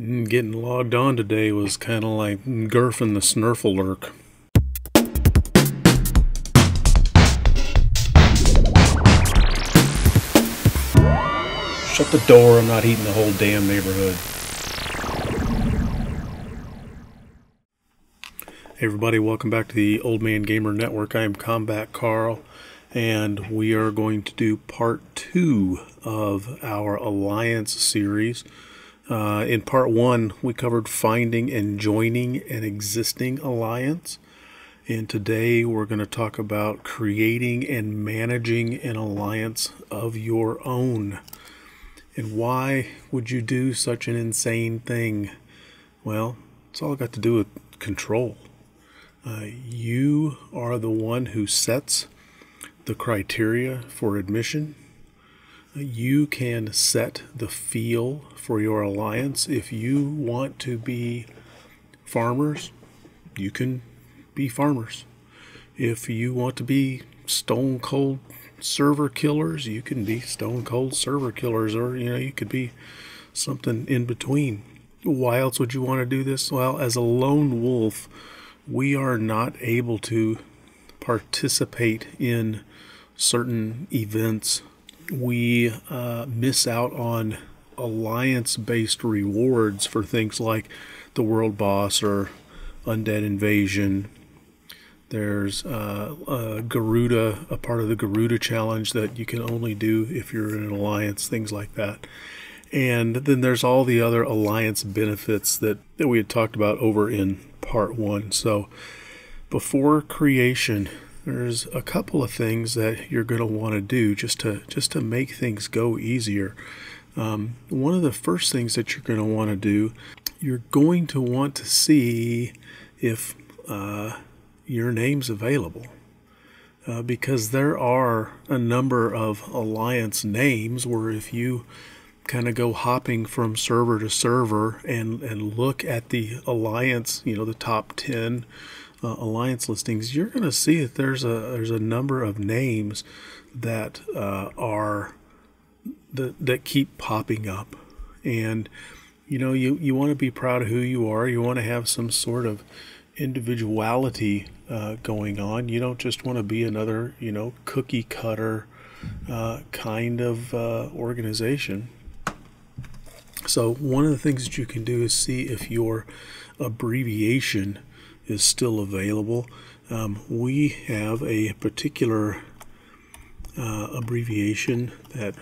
Getting logged on today was kind of like Gurfing the Snurfle Lurk. Shut the door, I'm not eating the whole damn neighborhood. Hey everybody, welcome back to the Old Man Gamer Network. I am Combat Carl, and we are going to do part 2 of our Alliance series. In part 1, we covered finding and joining an existing alliance. And today we're going to talk about creating and managing an alliance of your own. And why would you do such an insane thing? Well, it's all got to do with control. You are the one who sets the criteria for admission. You can set the feel for your alliance. If you want to be farmers, you can be farmers. If you want to be stone cold server killers, you can be stone cold server killers, or you could be something in between. Why else would you want to do this? Well, as a lone wolf, we are not able to participate in certain events. We miss out on alliance-based rewards for things like the World Boss or Undead Invasion. There's Garuda, a part of the Garuda Challenge that you can only do if you're in an alliance, things like that. And then there's all the other alliance benefits that we had talked about over in part 1. So before creation, there's a couple of things that you're going to want to do just to make things go easier. One of the first things that you're going to want to do, you're going to want to see if your name's available, because there are a number of alliance names where if you kind of go hopping from server to server and look at the alliance, the top 10 alliance listings, you're going to see that there's a number of names that that keep popping up, and you want to be proud of who you are. You want to have some sort of individuality going on. You don't just want to be another cookie cutter kind of organization. So one of the things that you can do is see if your abbreviation is still available. We have a particular abbreviation that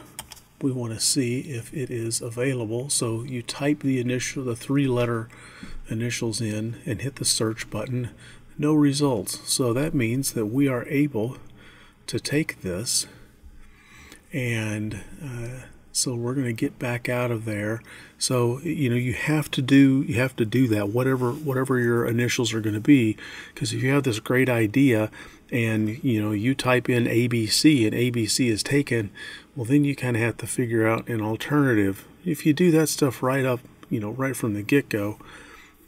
we want to see if it is available. So you type the 3-letter initials in and hit the search button. No results. So that means that we are able to take this, and so we're going to get back out of there. So you have to do that, whatever your initials are going to be, because if you have this great idea and you type in ABC and ABC is taken, well then you kind of have to figure out an alternative. If you do that stuff right from the get-go,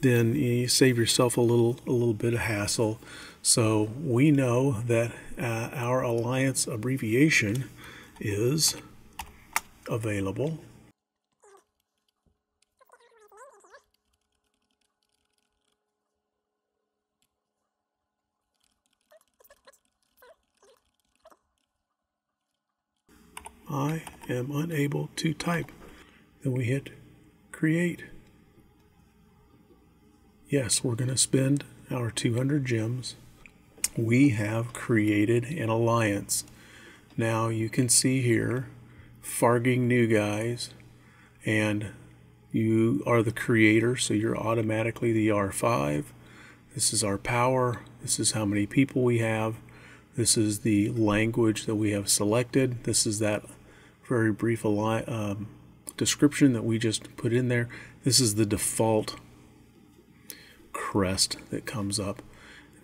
then you save yourself a little bit of hassle. So we know that our alliance abbreviation is available. I am unable to type. Then we hit create. Yes, we're going to spend our 200 gems. We have created an alliance. Now you can see here Farging New Guys, and you are the creator, so you're automatically the R5. This is our power, this is how many people we have, this is the language that we have selected, this is that very brief description that we just put in there, this is the default crest that comes up.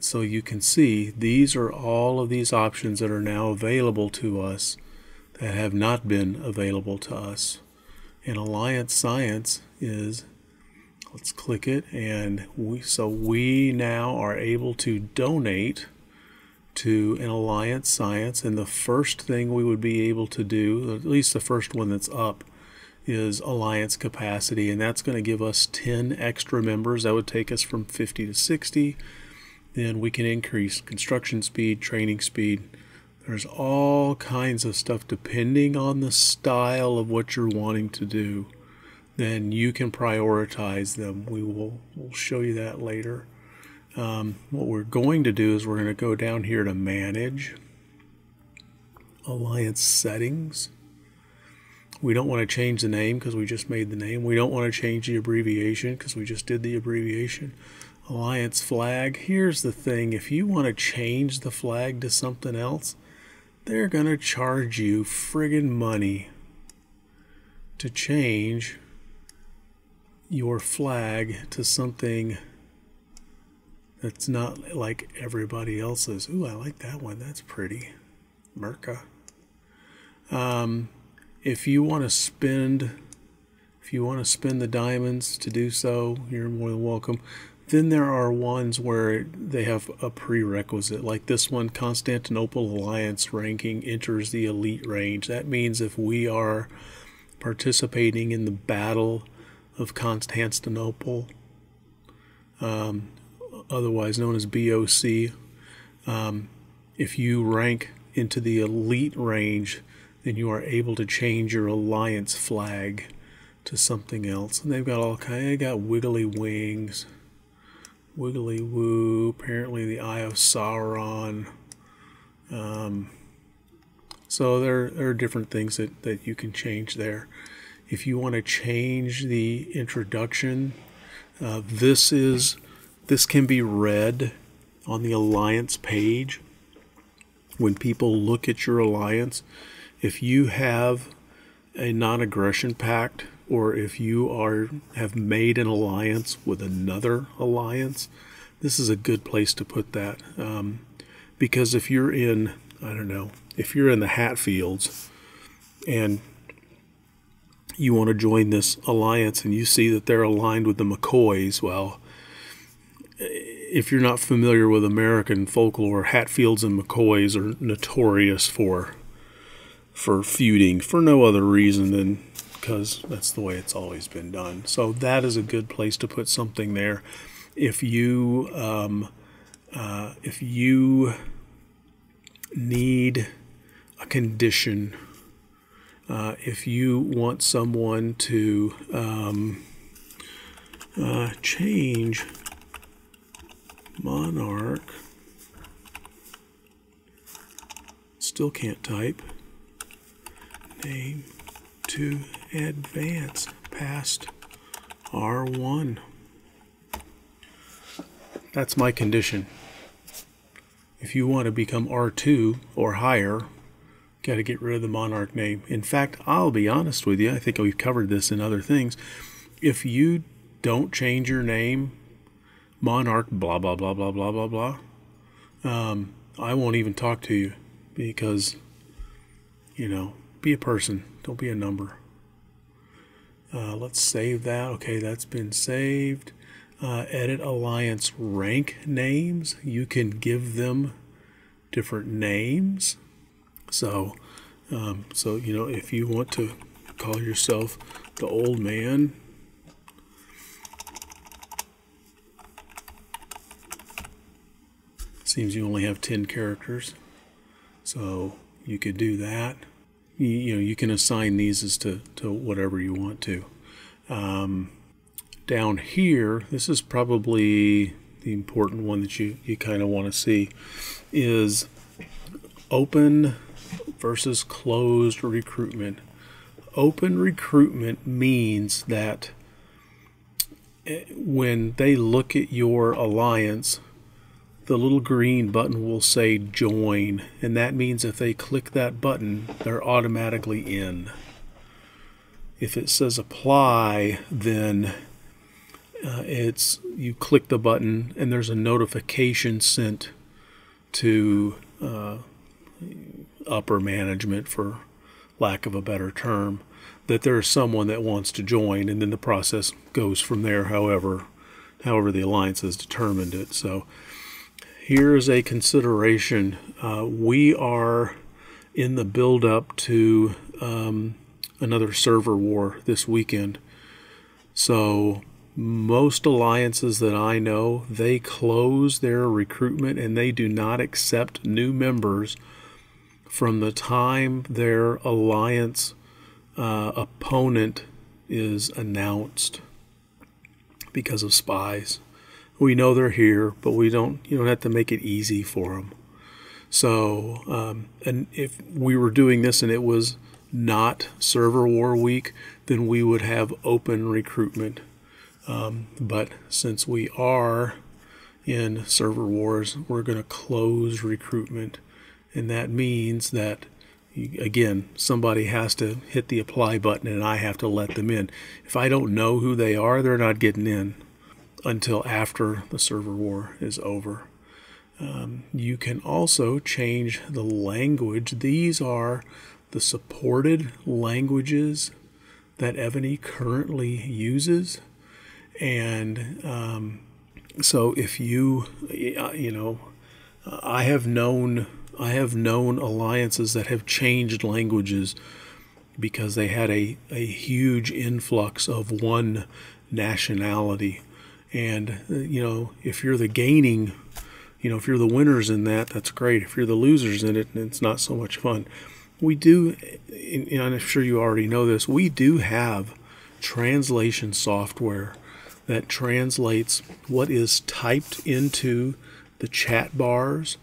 So you can see these are all of these options that are now available to us that have not been available to us. And Alliance Science is, let's click it, and we now are able to donate to an Alliance Science, and the first thing we would be able to do, at least the first one that's up, is alliance capacity, and that's going to give us 10 extra members. That would take us from 50 to 60. Then we can increase construction speed, training speed. There's all kinds of stuff depending on the style of what you're wanting to do. Then you can prioritize them. We'll show you that later. What we're going to do is we're going to go down here to Manage, Alliance Settings. We don't want to change the name because we just made the name. We don't want to change the abbreviation because we just did the abbreviation. Alliance Flag. Here's the thing. If you want to change the flag to something else, they're going to charge you friggin' money to change your flag to something that's not like everybody else's. Ooh, I like that one. That's pretty. Merca. If you want to spend, the diamonds to do so, you're more than welcome. Then there are ones where they have a prerequisite, like this one, Constantinople Alliance ranking enters the elite range. That means if we are participating in the Battle of Constantinople, otherwise known as BOC, if you rank into the elite range, then you are able to change your alliance flag to something else. And they've got all kind. They got Wiggly Wings, Wiggly Woo, apparently the Eye of Sauron. So there are different things that you can change there. If you want to change the introduction, this can be read on the alliance page when people look at your alliance. If you have a non-aggression pact, or if you have made an alliance with another alliance, this is a good place to put that. Because if you're in, I don't know, if you're in the Hatfields and you want to join this alliance and you see that they're aligned with the McCoys, well, if you're not familiar with American folklore, Hatfields and McCoys are notorious for feuding for no other reason than because that's the way it's always been done. So that is a good place to put something there. If you need a condition, if you want someone to change monarch, still can't type, name to advance past R1. That's my condition. If you want to become R2 or higher, got to get rid of the monarch name. In fact, I'll be honest with you, I think we've covered this in other things. If you don't change your name, monarch blah blah blah blah blah blah blah, I won't even talk to you, because, you know, be a person. Don't be a number. Let's save that. Okay, that's been saved. Edit alliance rank names. You can give them different names. So, you know, if you want to call yourself the Old Man . Seems you only have 10 characters, so you could do that. You know, you can assign these as to whatever you want to. Down here, this is probably the important one that you kind of want to see, is open versus closed recruitment. Open recruitment means that when they look at your alliance, the little green button will say join, and that means if they click that button, they're automatically in. If it says apply, then it's, you click the button and there's a notification sent to upper management, for lack of a better term, that there is someone that wants to join, and then the process goes from there, however the alliance has determined it. So here is a consideration. We are in the build-up to another server war this weekend. So most alliances that I know, they close their recruitment and they do not accept new members from the time their alliance opponent is announced because of spies. We know they're here, but you don't have to make it easy for them. So, and if we were doing this and it was not server war week, then we would have open recruitment. But since we are in server wars, we're going to close recruitment. And that means that, again, somebody has to hit the apply button and I have to let them in. If I don't know who they are, they're not getting in until after the server war is over. You can also change the language. These are the supported languages that Evony currently uses. And so if I have known alliances that have changed languages because they had a huge influx of one nationality. And, if you're the gaining, if you're the winners in that, that's great. If you're the losers in it, it's not so much fun. We do, and I'm sure you already know this, we do have translation software that translates what is typed into the chat bars,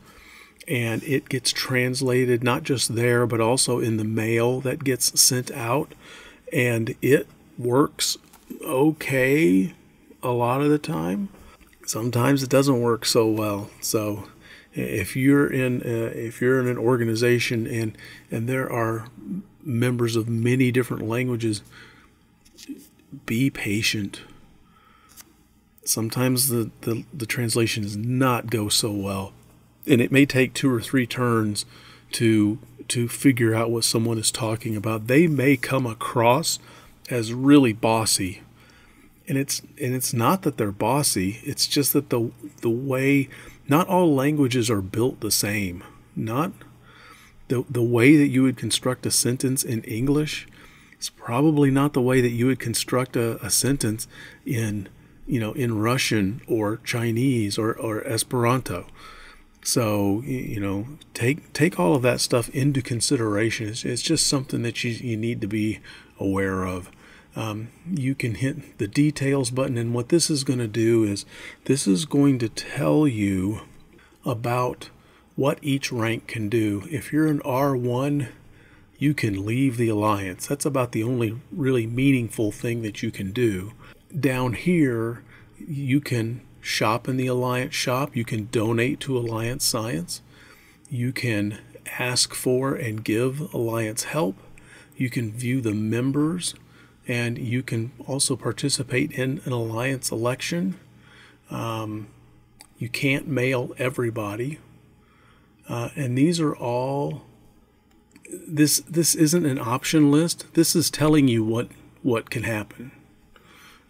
and it gets translated not just there, but also in the mail that gets sent out, and it works okay a lot of the time. Sometimes it doesn't work so well. So if you're in an organization and there are members of many different languages, be patient. Sometimes the translation does not go so well, and it may take 2 or 3 turns to figure out what someone is talking about. They may come across as really bossy. And it's not that they're bossy, it's just that the way, not all languages are built the same. Not the way that you would construct a sentence in English is probably not the way that you would construct a sentence in in Russian or Chinese or Esperanto. So take all of that stuff into consideration. It's just something that you need to be aware of. You can hit the details button, and what this is going to do is this is going to tell you about what each rank can do. If you're an R1, you can leave the alliance. That's about the only really meaningful thing that you can do. Down here, you can shop in the alliance shop. You can donate to Alliance Science. You can ask for and give alliance help. You can view the members. And you can also participate in an alliance election. You can't mail everybody. And these are all, this isn't an option list. This is telling you what can happen.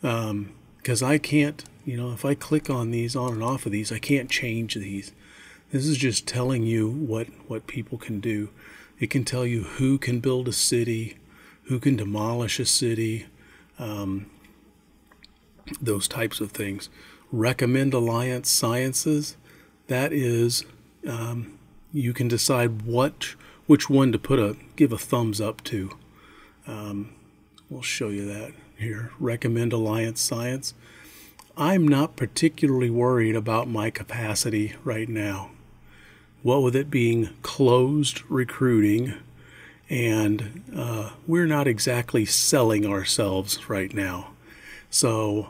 Because I can't, if I click on these, on and off of these, I can't change these. This is just telling you what people can do. It can tell you who can build a city, who can demolish a city, those types of things. Recommend Alliance Sciences. That is, you can decide which one to give a thumbs up to. We'll show you that here. Recommend Alliance Science. I'm not particularly worried about my capacity right now. What with it being closed recruiting, and we're not exactly selling ourselves right now. So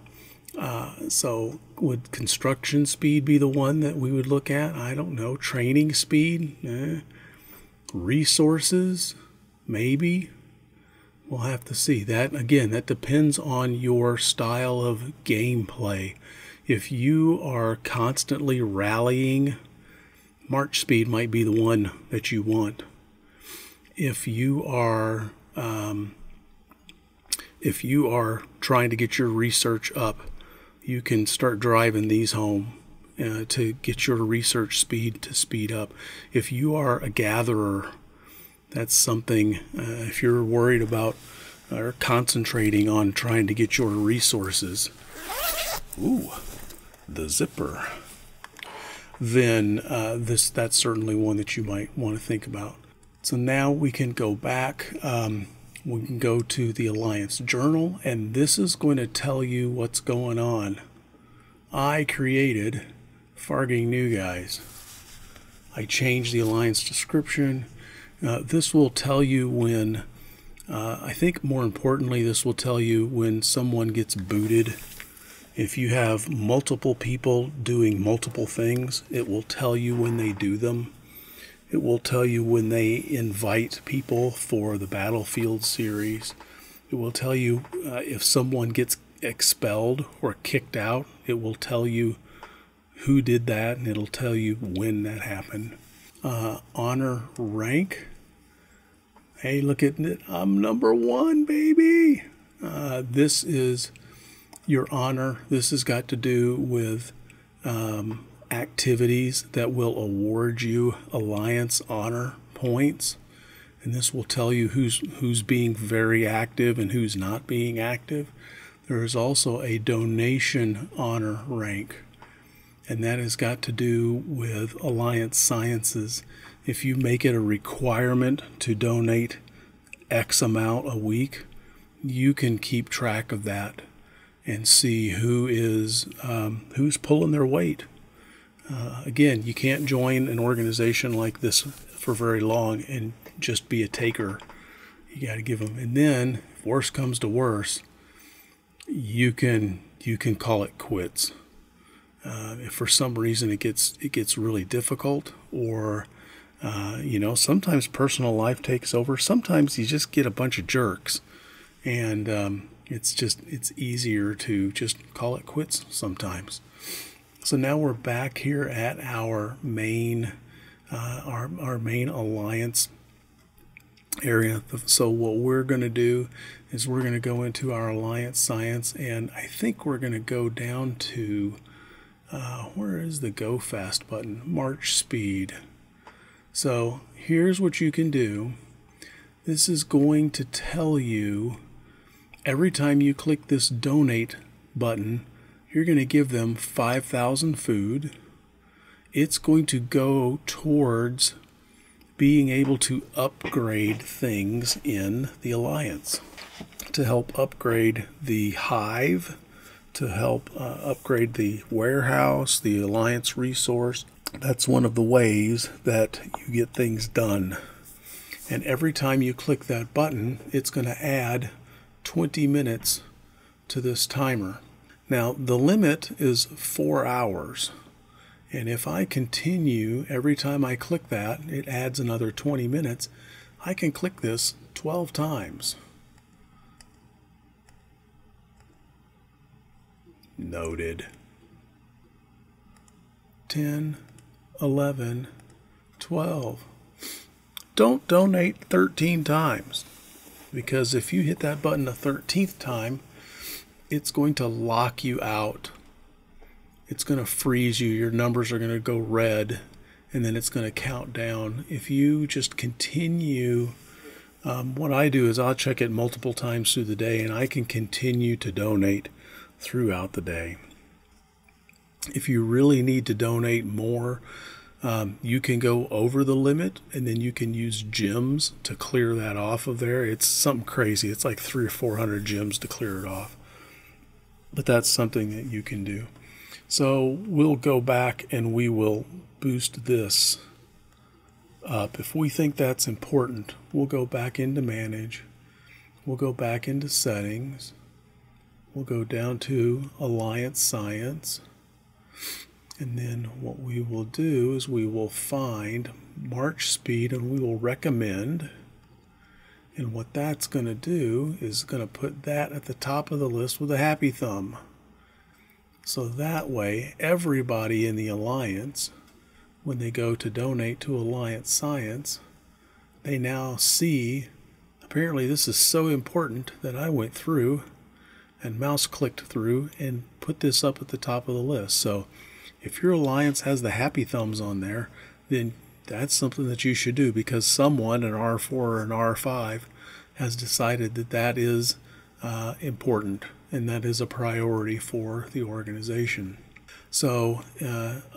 would construction speed be the one that we would look at? I don't know. Training speed? Resources? Maybe. We'll have to see. That, again, that depends on your style of gameplay. If you are constantly rallying, march speed might be the one that you want. If you are trying to get your research up, you can start driving these home to get your research speed to speed up. If you are a gatherer, that's something. If you're worried about are concentrating on trying to get your resources, ooh, the zipper, then that's certainly one that you might want to think about. So now we can go back. We can go to the Alliance Journal, and this is going to tell you what's going on. I created Farging New Guys. I changed the Alliance description. This will tell you when, I think more importantly, this will tell you when someone gets booted. If you have multiple people doing multiple things, it will tell you when they do them. It will tell you when they invite people for the Battlefield series. It will tell you if someone gets expelled or kicked out. It will tell you who did that, and it'll tell you when that happened. Honor rank. Hey, look at it. I'm number one, baby. This is your honor. This has got to do with activities that will award you Alliance honor points, and this will tell you who's being very active and who's not being active. There is also a donation honor rank, and that has got to do with Alliance sciences. If you make it a requirement to donate X amount a week, you can keep track of that and see who is who's pulling their weight. Again, you can't join an organization like this for very long and just be a taker. You got to give them, and then if worse comes to worse, you can call it quits. If for some reason it gets really difficult, or you know, sometimes personal life takes over. Sometimes you just get a bunch of jerks, and it's easier to just call it quits sometimes. So now we're back here at our main main Alliance area. So what we're going to do is we're going to go into our Alliance science, and I think we're going to go down to where is the go fast button? March speed. So here's what you can do. This is going to tell you every time you click this donate button, you're going to give them 5,000 food. It's going to go towards being able to upgrade things in the Alliance, to help upgrade the hive, to help upgrade the warehouse, the Alliance resource. That's one of the ways that you get things done. And every time you click that button, it's going to add 20 minutes to this timer. Now, the limit is 4 hours, and if I continue, every time I click that, it adds another 20 minutes. I can click this 12 times. Noted. 10, 11, 12. Don't donate 13 times, because if you hit that button a 13th time, it's going to lock you out. It's going to freeze you. Your numbers are going to go red, and then it's going to count down. If you just continue, what I do is I'll check it multiple times through the day, and I can continue to donate throughout the day. If you really need to donate more, you can go over the limit, and then you can use gems to clear that off of there. It's something crazy. It's like 300 or 400 gems to clear it off. But that's something that you can do. So we'll go back and we will boost this up. If we think that's important, we'll go back into manage. We'll go back into settings. We'll go down to Alliance Science. And then what we will do is we will find March Speed, and we will recommend. And what that's going to do is going to put that at the top of the list with a happy thumb. So that way, everybody in the Alliance, when they go to donate to Alliance Science, they now see, apparently this is so important that I went through and mouse clicked through and put this up at the top of the list. So if your Alliance has the happy thumbs on there, then that's something that you should do, because someone, an R4 or an R5, has decided that that is important and that is a priority for the organization. So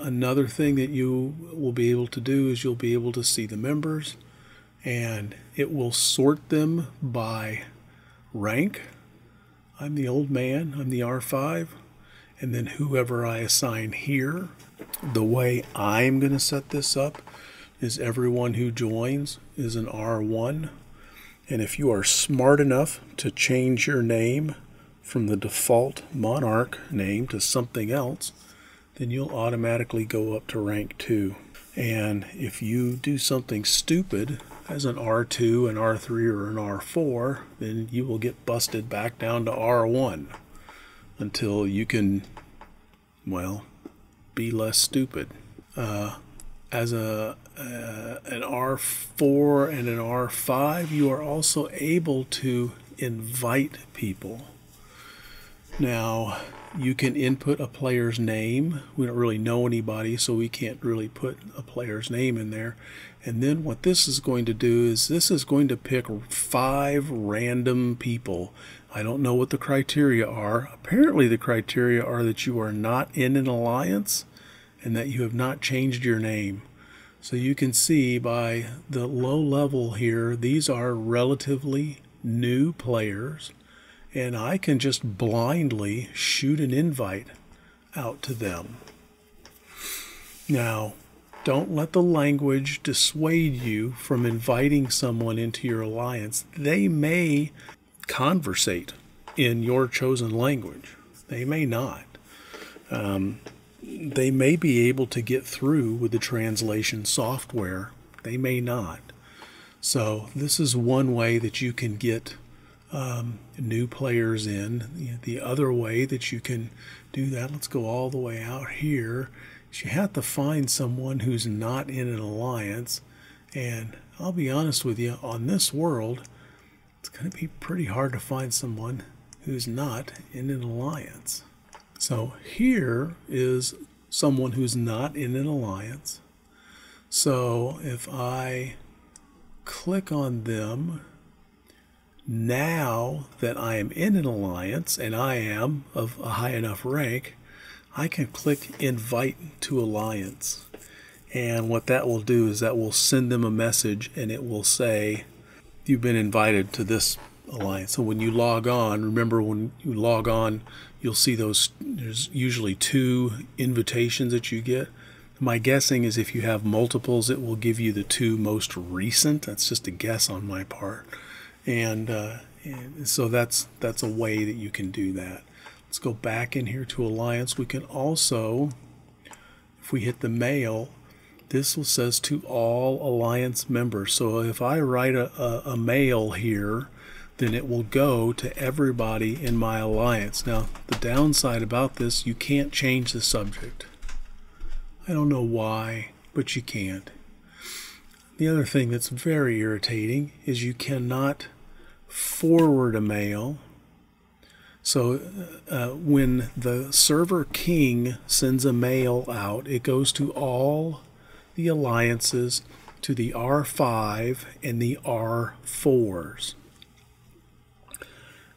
another thing that you will be able to do is you'll be able to see the members, and it will sort them by rank. I'm the old man, I'm the R5, and then whoever I assign here. The way I'm going to set this up is everyone who joins is an R1, and if you are smart enough to change your name from the default monarch name to something else, then you'll automatically go up to rank 2. And if you do something stupid as an R2, an R3, or an R4, then you will get busted back down to R1 until you can, well, be less stupid. As an R4 and an R5, you are also able to invite people. Now, you can input a player's name. We don't really know anybody, so we can't really put a player's name in there. And then what this is going to do is this is going to pick 5 random people. I don't know what the criteria are. Apparently the criteria are that you are not in an alliance and that you have not changed your name. So you can see by the low level here, these are relatively new players. And I can just blindly shoot an invite out to them. Now, don't let the language dissuade you from inviting someone into your alliance. They may conversate in your chosen language. They may not. They may be able to get through with the translation software. They may not. So this is one way that you can get new players in. The other way that you can do that, let's go all the way out here, is you have to find someone who's not in an alliance. And I'll be honest with you, on this world, it's going to be pretty hard to find someone who's not in an alliance. So here is someone who's not in an alliance. So if I click on them, now that I am in an alliance and I am of a high enough rank, I can click invite to alliance. And what that will do is that will send them a message, and it will say, you've been invited to this alliance. So when you log on, remember when you log on, you'll see those, there's usually 2 invitations that you get. My guessing is if you have multiples, it will give you the 2 most recent. That's just a guess on my part. And so that's a way that you can do that. Let's go back in here to alliance. We can also, if we hit the mail, this will says to all alliance members. So if I write a mail here, then it will go to everybody in my alliance. Now, the downside about this, you can't change the subject. I don't know why, but you can't. The other thing that's very irritating is you cannot forward a mail. So when the server king sends a mail out, it goes to all the alliances, to the R5 and the R4s.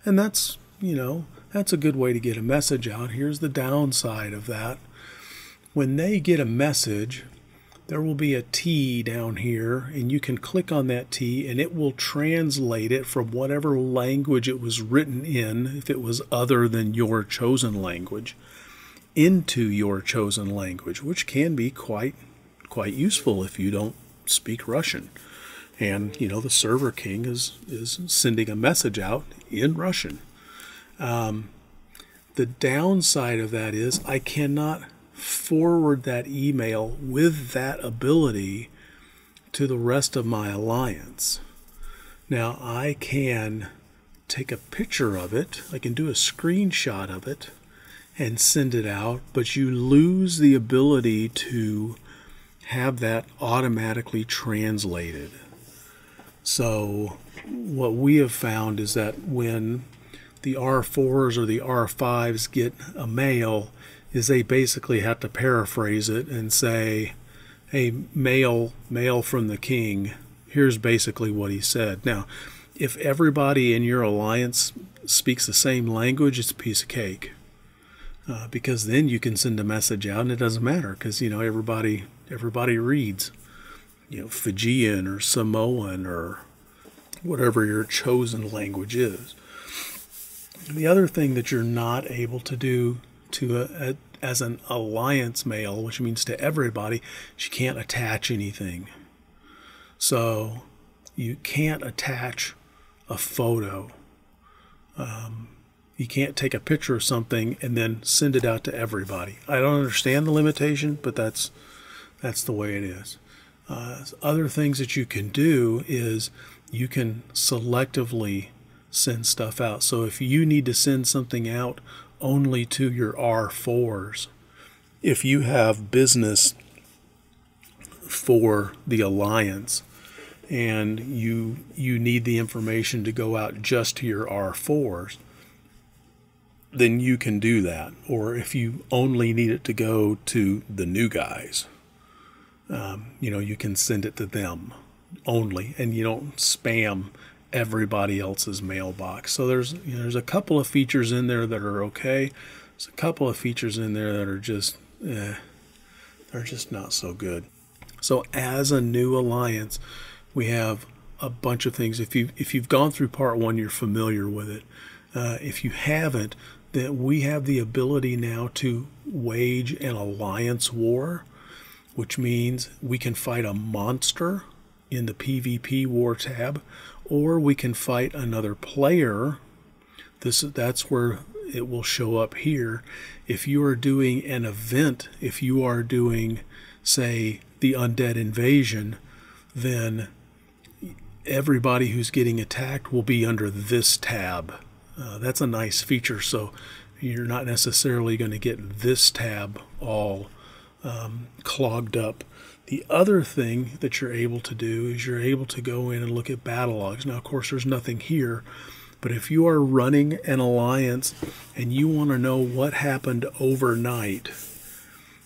And that's, you know, that's a good way to get a message out. Here's the downside of that. When they get a message, there will be a T down here, and you can click on that T, and it will translate it from whatever language it was written in, if it was other than your chosen language, into your chosen language, which can be quite useful if you don't speak Russian. And, you know, the server king is sending a message out in Russian. The downside of that is I cannot forward that email with that ability to the rest of my alliance. Now, I can take a picture of it, I can do a screenshot of it and send it out, but you lose the ability to have that automatically translated. So what we have found is that when the R4s or the R5s get a mail, is they basically have to paraphrase it and say, hey, mail from the king, here's basically what he said. Now, if everybody in your alliance speaks the same language, it's a piece of cake. Because then you can send a message out and it doesn't matter, because, you know, everybody reads, you know, Fijian or Samoan or whatever your chosen language is. The other thing that you're not able to do to as an alliance mail, which means to everybody, is you can't attach anything. So you can't attach a photo. You can't take a picture of something and then send it out to everybody. I don't understand the limitation, but that's the way it is. Other things that you can do is you can selectively send stuff out. So if you need to send something out only to your R4s, if you have business for the alliance and you need the information to go out just to your R4s, then you can do that. Or if you only need it to go to the new guys, you know, you can send it to them only, and you don't spam everybody else's mailbox. So there's, you know, there's a couple of features in there that are okay. There's a couple of features in there that are just, they're just not so good. So as a new alliance, we have a bunch of things. If you've gone through part one, you're familiar with it. If you haven't, then we have the ability now to wage an alliance war, which means we can fight a monster in the PvP war tab, or we can fight another player. That's where it will show up here. If you are doing an event, if you are doing, say, the Undead Invasion, then everybody who's getting attacked will be under this tab. That's a nice feature, so you're not necessarily going to get this tab all clogged up. The other thing that you're able to do is you're able to go in and look at battle logs. Now, of course, there's nothing here, but if you are running an alliance and you want to know what happened overnight,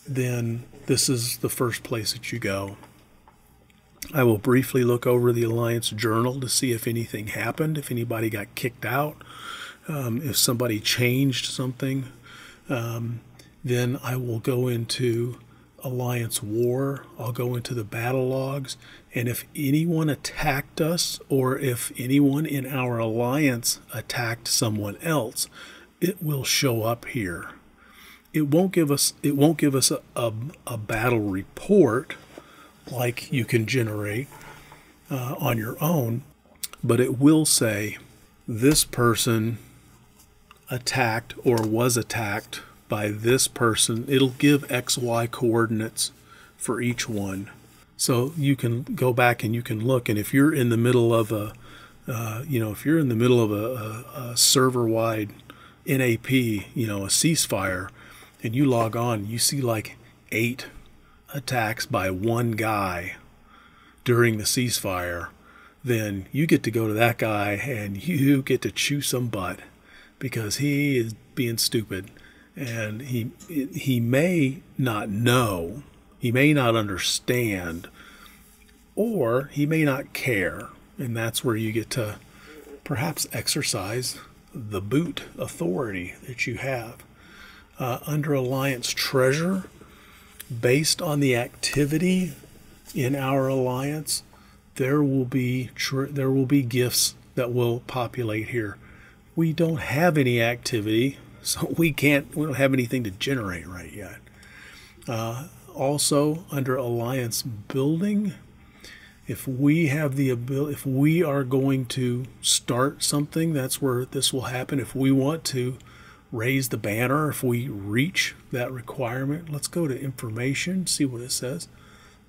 then this is the first place that you go. I will briefly look over the alliance journal to see if anything happened, if anybody got kicked out, if somebody changed something. Then I will go into alliance war. I'll go into the battle logs, and if anyone attacked us or if anyone in our alliance attacked someone else, it will show up here. It won't give us a battle report like you can generate on your own, but it will say this person attacked or was attacked by this person. It'll give XY coordinates for each one, so you can go back and you can look. And if you're in the middle of a a server-wide NAP, you know, a ceasefire, and you log on, you see like 8 attacks by one guy during the ceasefire, then you get to go to that guy and you get to chew some butt because he is being stupid, and he may not know, he may not understand, or he may not care. And that's where you get to perhaps exercise the boot authority that you have. Under alliance treasure, based on the activity in our alliance, there will be gifts that will populate here. We don't have any activity, so we don't have anything to generate right yet. Also, under alliance building, if we are going to start something, that's where this will happen. If we want to raise the banner, if we reach that requirement, let's go to information, see what it says.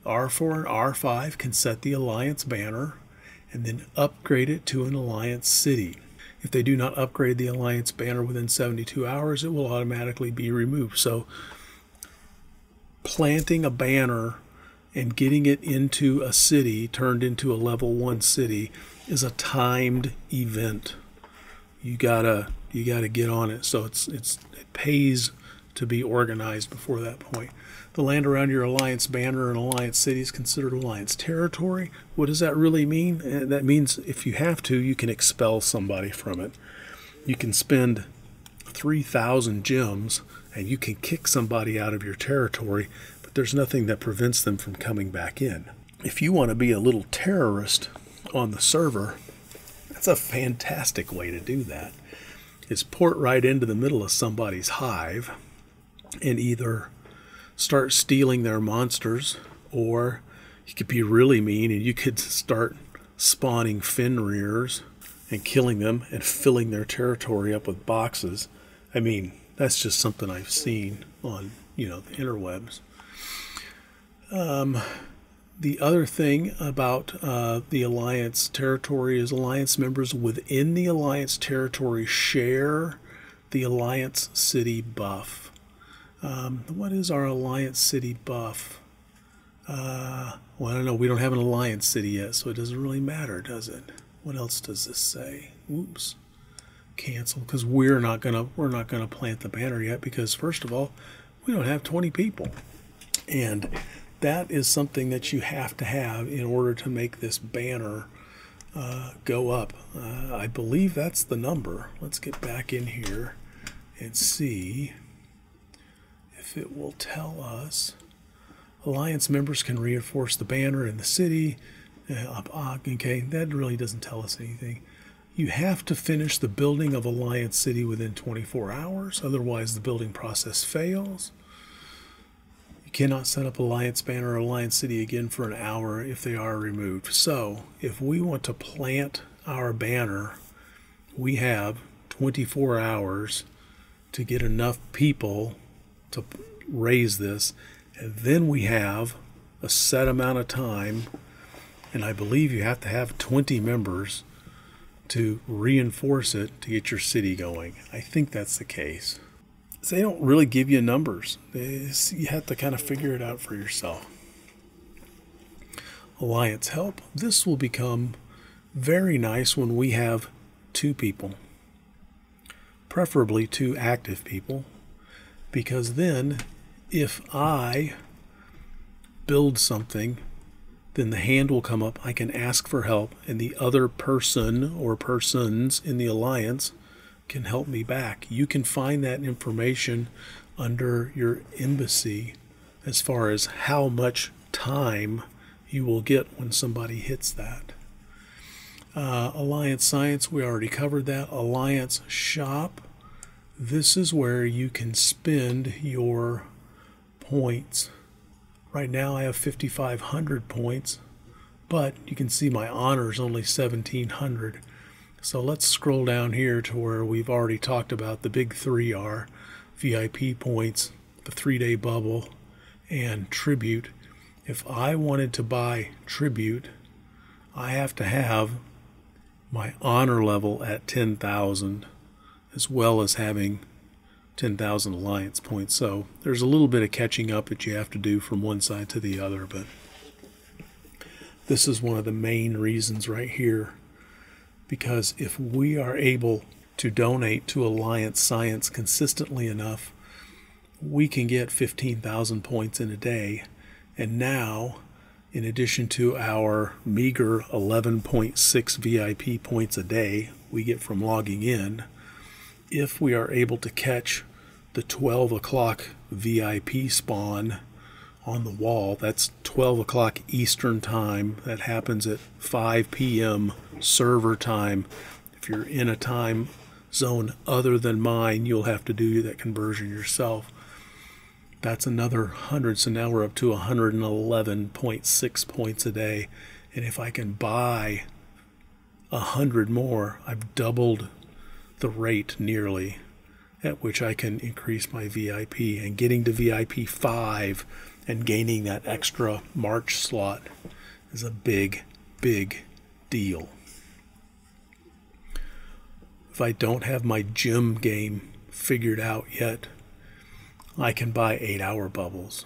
R4 and R5 can set the alliance banner and then upgrade it to an alliance city. If they do not upgrade the alliance banner within 72 hours, it will automatically be removed. So planting a banner and getting it into a city, turned into a level 1 city, is a timed event. You gotta get on it. So it pays to be organized before that point. The land around your alliance banner and alliance city is considered alliance territory. What does that really mean? That means if you have to, you can expel somebody from it. You can spend 3,000 gems and you can kick somebody out of your territory, but there's nothing that prevents them from coming back in. If you want to be a little terrorist on the server, that's a fantastic way to do that, is port right into the middle of somebody's hive and either start stealing their monsters, or you could be really mean and you could start spawning Fenrir's and killing them and filling their territory up with boxes. I mean, that's just something I've seen on, you know, the interwebs. The other thing about the Alliance territory is Alliance members within the Alliance territory share the Alliance city buff. What is our Alliance city buff? Well, I don't know. We don't have an Alliance city yet, so it doesn't really matter, does it? What else does this say? Oops. Cancel, because we're not gonna plant the banner yet, because first of all, we don't have 20 people, and that is something that you have to have in order to make this banner go up. I believe that's the number. Let's get back in here and see if it will tell us. Alliance members can reinforce the banner in the city. Okay, that really doesn't tell us anything. You have to finish the building of Alliance City within 24 hours, otherwise the building process fails. You cannot set up Alliance Banner or Alliance City again for an hour if they are removed. So, if we want to plant our banner, we have 24 hours to get enough people to raise this, and then we have a set amount of time, and I believe you have to have 20 members to reinforce it to get your city going. I think that's the case. So they don't really give you numbers. You have to kind of figure it out for yourself. Alliance help. This will become very nice when we have 2 people, preferably 2 active people, because then if I build something, then the hand will come up, I can ask for help, and the other person or persons in the alliance can help me back. You can find that information under your embassy as far as how much time you will get when somebody hits that. Alliance science, we already covered that. Alliance shop, this is where you can spend your points. Right now I have 5,500 points, but you can see my honor is only 1,700. So let's scroll down here to where we've already talked about the big 3 are VIP points, the 3-day bubble, and tribute. If I wanted to buy tribute, I have to have my honor level at 10,000, as well as having 10,000 alliance points. So there's a little bit of catching up that you have to do from one side to the other, but this is one of the main reasons right here, because if we are able to donate to Alliance Science consistently enough, we can get 15,000 points in a day. And now, in addition to our meager 11.6 VIP points a day we get from logging in, if we are able to catch the 12 o'clock VIP spawn on the wall, that's 12 o'clock Eastern time. That happens at 5 p.m. server time. If you're in a time zone other than mine, you'll have to do that conversion yourself. That's another 100, so now we're up to 111.6 points a day. And if I can buy 100 more, I've doubled the rate nearly at which I can increase my VIP, and getting to VIP 5 and gaining that extra March slot is a big, big deal. If I don't have my gym game figured out yet, I can buy 8-hour bubbles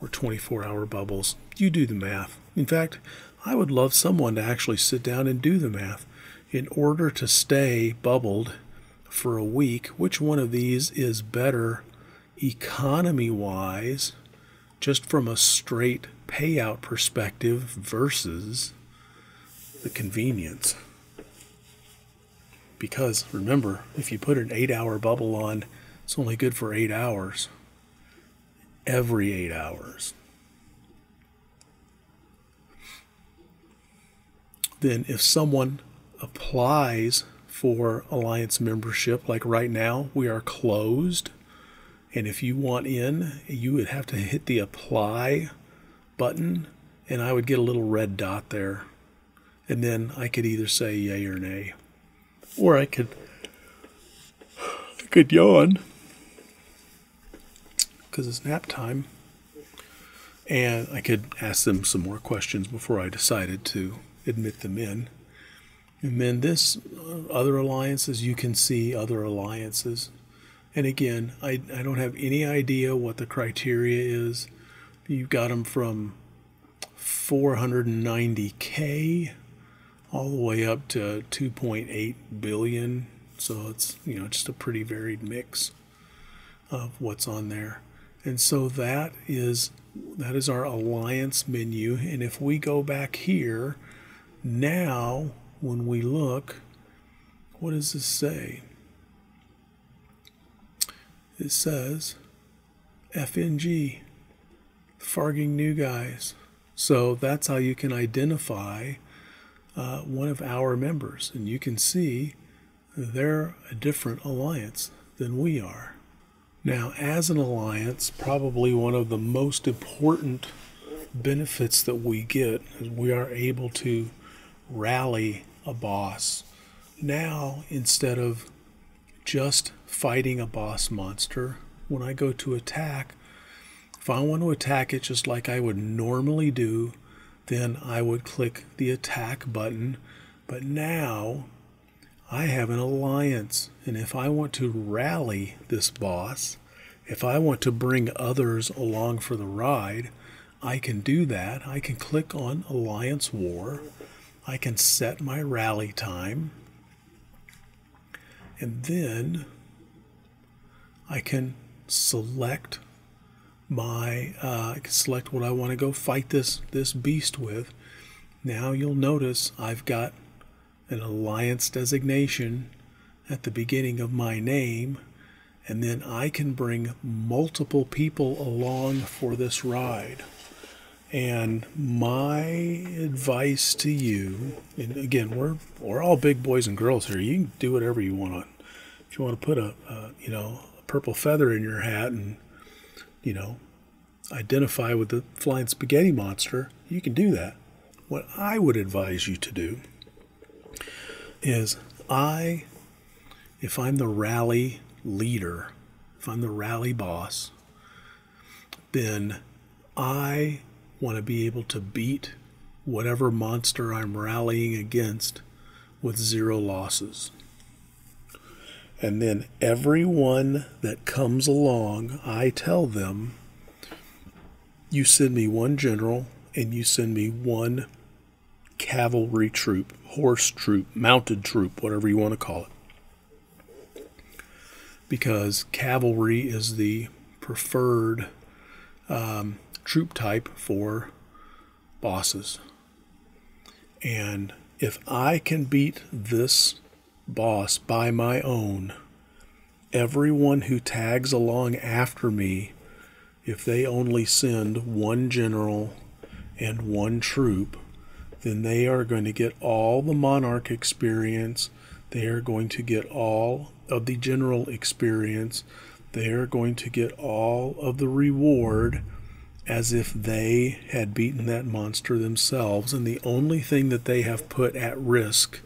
or 24-hour bubbles. You do the math. In fact, I would love someone to actually sit down and do the math. In order to stay bubbled for a week, which one of these is better economy-wise, just from a straight payout perspective versus the convenience. Because, remember, if you put an 8-hour bubble on, it's only good for 8 hours. Every 8 hours. Then if someone applies for Alliance membership, like right now, we are closed. And if you want in, you would have to hit the apply button, and I would get a little red dot there. And then I could either say yay or nay. Or I could yawn, because it's nap time. And I could ask them some more questions before I decided to admit them in. And then this, other alliances, you can see other alliances. And again, I don't have any idea what the criteria is. You've got them from 490K all the way up to 2.8 billion. So it's, you know, just a pretty varied mix of what's on there. And so that is our alliance menu. And if we go back here, now when we look, what does this say? It says FNG, Farging New Guys. So that's how you can identify one of our members. And you can see they're a different alliance than we are. Now, as an alliance, probably one of the most important benefits that we get is we are able to rally a boss. Now, instead of just fighting a boss monster, when I go to attack, if I want to attack it just like I would normally do, then I would click the attack button. But now I have an alliance, and if I want to rally this boss, if I want to bring others along for the ride, I can do that. I can click on Alliance War. I can set my rally time, and then I can select my I can select what I want to go fight this beast with. Now you'll notice I've got an alliance designation at the beginning of my name, and then I can bring multiple people along for this ride. And my advice to you, and again, we're all big boys and girls here. You can do whatever you want. If you want to put a purple feather in your hat and, you know, identify with the flying spaghetti monster, you can do that. What I would advise you to do is, if I'm the rally leader, if I'm the rally boss, then I want to be able to beat whatever monster I'm rallying against with 0 losses. And then everyone that comes along, I tell them, you send me 1 general and you send me 1 cavalry troop, horse troop, mounted troop, whatever you want to call it. Because cavalry is the preferred troop type for bosses. And if I can beat this boss by my own, everyone who tags along after me, if they only send 1 general and 1 troop, then they are going to get all the monarch experience, they are going to get all of the general experience, they are going to get all of the reward, as if they had beaten that monster themselves, and the only thing that they have put at risk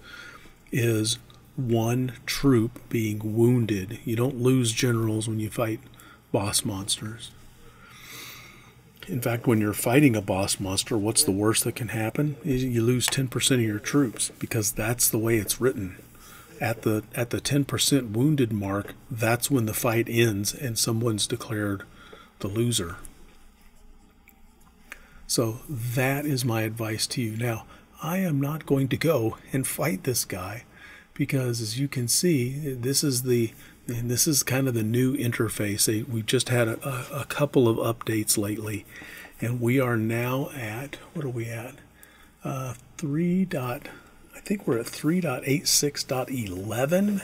is 1 troop being wounded. You don't lose generals when you fight boss monsters. In fact, when you're fighting a boss monster, what's the worst that can happen? You lose 10% of your troops, because that's the way it's written. At the 10% wounded mark, that's when the fight ends and someone's declared the loser. So that is my advice to you. Now, I am not going to go and fight this guy, because as you can see, this is the And this is kind of the new interface. We just had a couple of updates lately, and we are now at, what are we at? 3.86.11.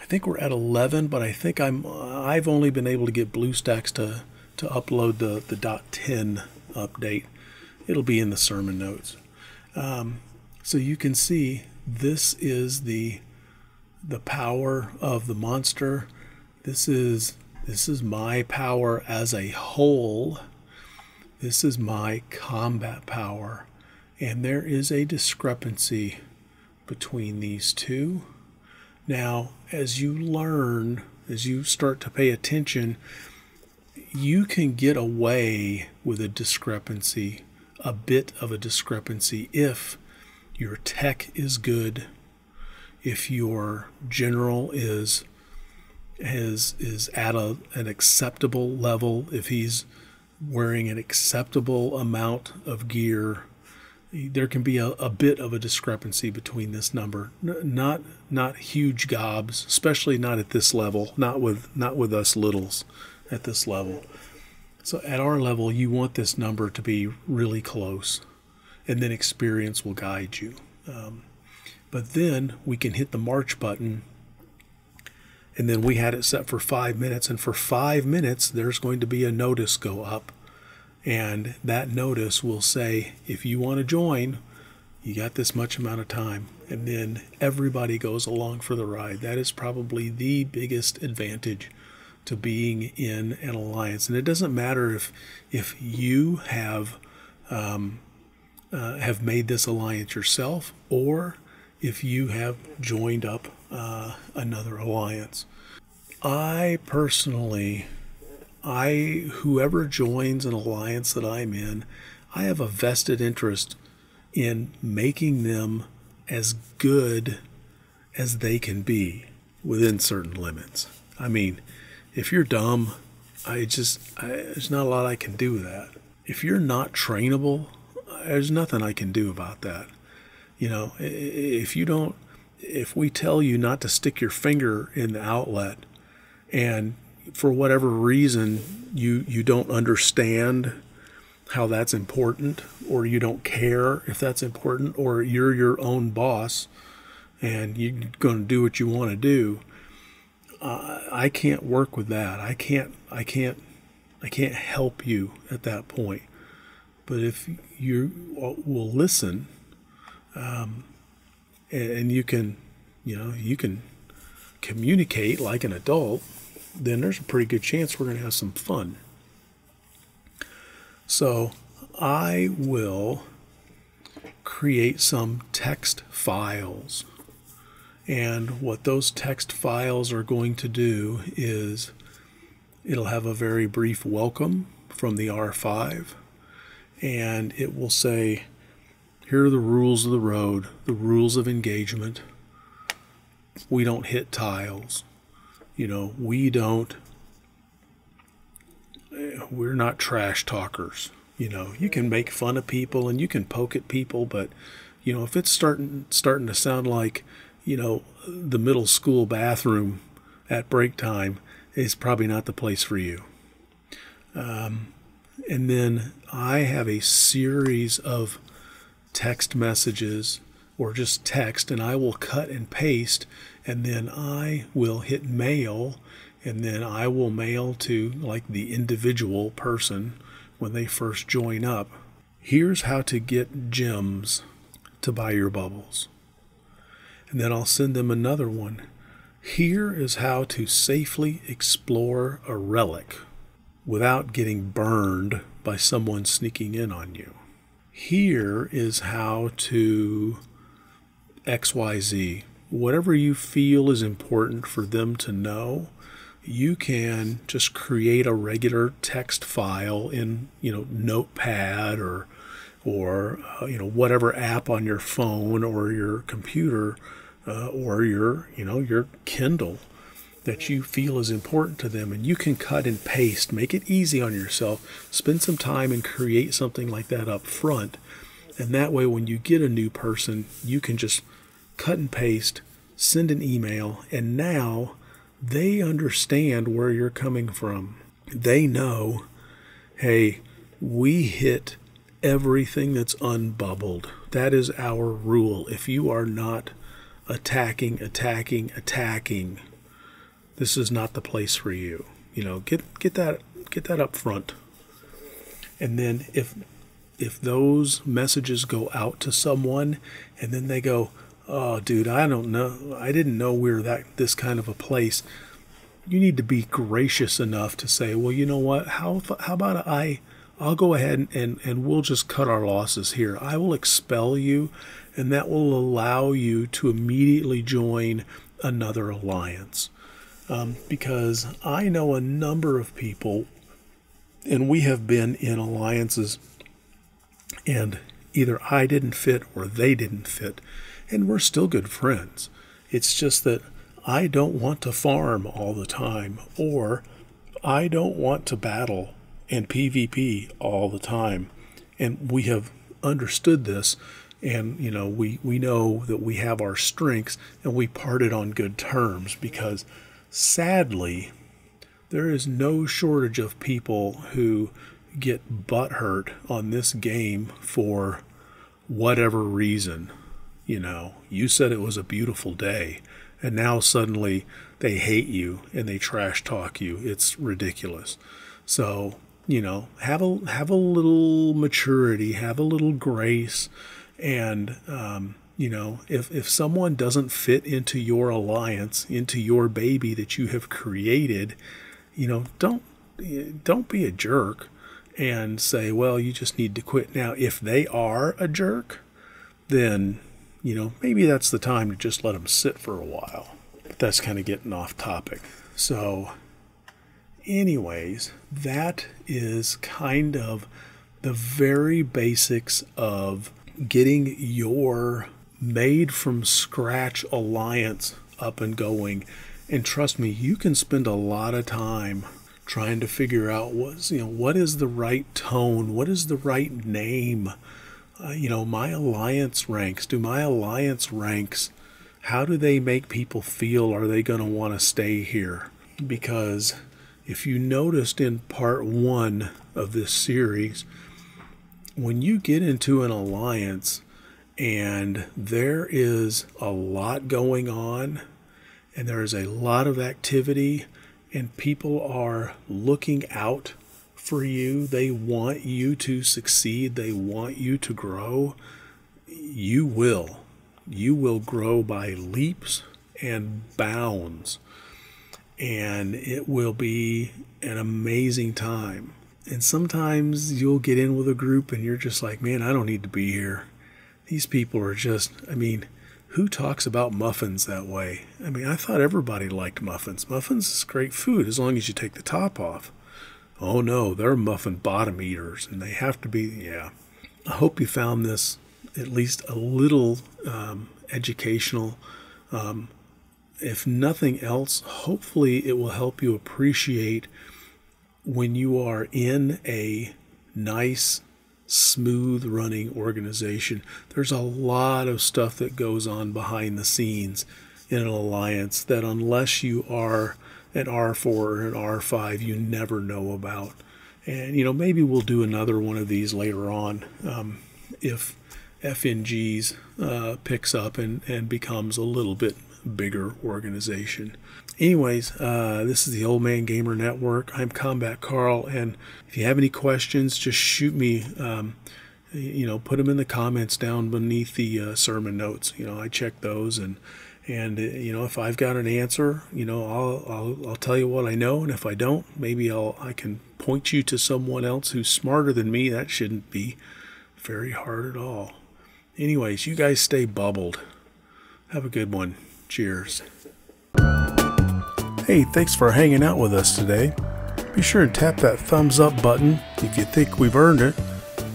I think we're at 11, but I think I've only been able to get BlueStacks to upload the .10 update. It'll be in the sermon notes. So you can see this is the power of the monster. This is my power as a whole. This is my combat power. And there is a discrepancy between these two. Now, as you learn, as you start to pay attention, you can get away with a discrepancy, a bit of a discrepancy, if your tech is good, if your general is at an acceptable level, if he's wearing an acceptable amount of gear, there can be a bit of a discrepancy between this number. Not huge gobs, especially not at this level, not with us littles at this level. So at our level, you want this number to be really close, and then experience will guide you. But then we can hit the march button, and then we had it set for 5 minutes, and for 5 minutes there's going to be a notice go up, and that notice will say, if you want to join, you got this much amount of time, and then everybody goes along for the ride. That is probably the biggest advantage to being in an alliance, and it doesn't matter if you have made this alliance yourself, or if you have joined up another alliance. I personally, whoever joins an alliance that I'm in, I have a vested interest in making them as good as they can be within certain limits. I mean, if you're dumb, there's not a lot I can do with that. If you're not trainable, there's nothing I can do about that. You know, if we tell you not to stick your finger in the outlet, and for whatever reason you don't understand how that's important, or you don't care if that's important, or you're your own boss and you're going to do what you want to do, I can't work with that. I can't help you at that point. But if you will listen, and you can communicate like an adult, then there's a pretty good chance we're going to have some fun. So I will create some text files, and what those text files are going to do is it'll have a very brief welcome from the R5, and it will say, here are the rules of the road, the rules of engagement. We don't hit tiles. You know, we're not trash talkers. You know, you can make fun of people and you can poke at people, but, you know, if it's starting to sound like, you know, the middle school bathroom at break time, it's probably not the place for you. And then I have a series of text messages, or just text, and I will cut and paste, and then I will hit mail, and then I will mail to like the individual person when they first join up. Here's how to get gems to buy your bubbles. And then I'll send them another one. Here is how to safely explore a relic without getting burned by someone sneaking in on you. Here is how to XYZ. Whatever you feel is important for them to know, you can just create a regular text file in, you know, Notepad or you know, whatever app on your phone or your computer or your, you know, your Kindle that you feel is important to them, and you can cut and paste, make it easy on yourself, spend some time and create something like that up front. And that way, when you get a new person, you can just cut and paste, send an email, and now they understand where you're coming from. They know, hey, we hit everything that's unbubbled. That is our rule. If you are not attacking, this is not the place for you. You know, get that up front. And then if those messages go out to someone and then they go, oh, dude, I don't know. I didn't know we were this kind of a place. You need to be gracious enough to say, well, you know what? How about I'll go ahead and we'll just cut our losses here. I will expel you, and that will allow you to immediately join another alliance. Because I know a number of people, and we have been in alliances, and either I didn't fit or they didn't fit, and we're still good friends. It's just that I don't want to farm all the time, or I don't want to battle and PvP all the time. And we have understood this, and you know, we know that we have our strengths, and we parted on good terms, because sadly there is no shortage of people who get butthurt on this game for whatever reason. You know, you said it was a beautiful day, and now suddenly they hate you and they trash talk you. It's ridiculous. So, you know, have a little maturity, have a little grace, and you know, if someone doesn't fit into your alliance, into your baby that you have created, you know, don't be a jerk and say, well, you just need to quit. Now, if they are a jerk, then, you know, maybe that's the time to just let them sit for a while. But that's kind of getting off topic. So anyways, that is kind of the very basics of getting your made from scratch alliance up and going. And trust me, you can spend a lot of time trying to figure out what is the right tone, what is the right name. You know, my alliance ranks, how do they make people feel? Are they going to want to stay here? Because if you noticed in part one of this series, when you get into an alliance and there is a lot going on and there is a lot of activity and people are looking out for you, they want you to succeed, they want you to grow, you will grow by leaps and bounds. And it will be an amazing time. And sometimes you'll get in with a group and you're just like, man, I don't need to be here. These people are just, I mean, who talks about muffins that way? I mean, I thought everybody liked muffins. Muffins is great food as long as you take the top off. Oh no, they're muffin bottom eaters, and they have to be, yeah. I hope you found this at least a little educational. If nothing else, hopefully it will help you appreciate when you are in a nice, smooth running organization. There's a lot of stuff that goes on behind the scenes in an alliance that unless you are an R4 or an R5, you never know about. And, you know, maybe we'll do another one of these later on if FNGs picks up and becomes a little bit bigger organization. Anyways, this is the Old Man Gamer Network. I'm Combat Carl, and if you have any questions, just shoot me. You know, put them in the comments down beneath the sermon notes. You know, I check those, and you know, if I've got an answer, you know, I'll tell you what I know, and if I don't, maybe I can point you to someone else who's smarter than me. That shouldn't be very hard at all. Anyways, you guys stay bubbled. Have a good one. Cheers. Hey, thanks for hanging out with us today. Be sure to tap that thumbs up button if you think we've earned it,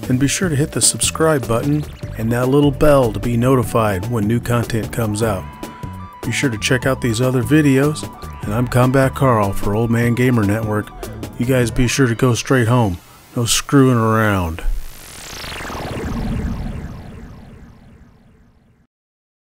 and be sure to hit the subscribe button and that little bell to be notified when new content comes out. Be sure to check out these other videos, and I'm Combat Carl for Old Man Gamer Network. You guys be sure to go straight home. No screwing around.